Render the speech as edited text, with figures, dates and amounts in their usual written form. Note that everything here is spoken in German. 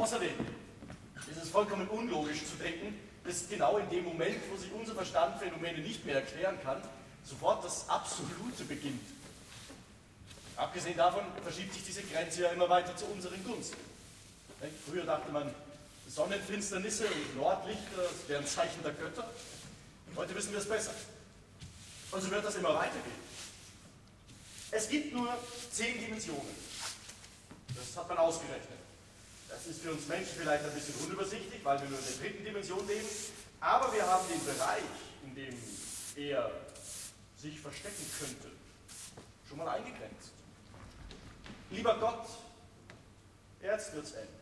Außerdem ist es vollkommen unlogisch zu denken, dass genau in dem Moment, wo sich unser Verstand Phänomene nicht mehr erklären kann, sofort das Absolute beginnt. Abgesehen davon verschiebt sich diese Grenze ja immer weiter zu unseren Gunsten. Früher dachte man, Sonnenfinsternisse und Nordlichter wären Zeichen der Götter. Heute wissen wir es besser. Und so wird das immer weitergehen. Es gibt nur 10 Dimensionen. Das hat man ausgerechnet. Das ist für uns Menschen vielleicht ein bisschen unübersichtlich, weil wir nur in der 3. Dimension leben. Aber wir haben den Bereich, in dem er sich verstecken könnte, schon mal eingegrenzt. Lieber Gott, jetzt wird's enden.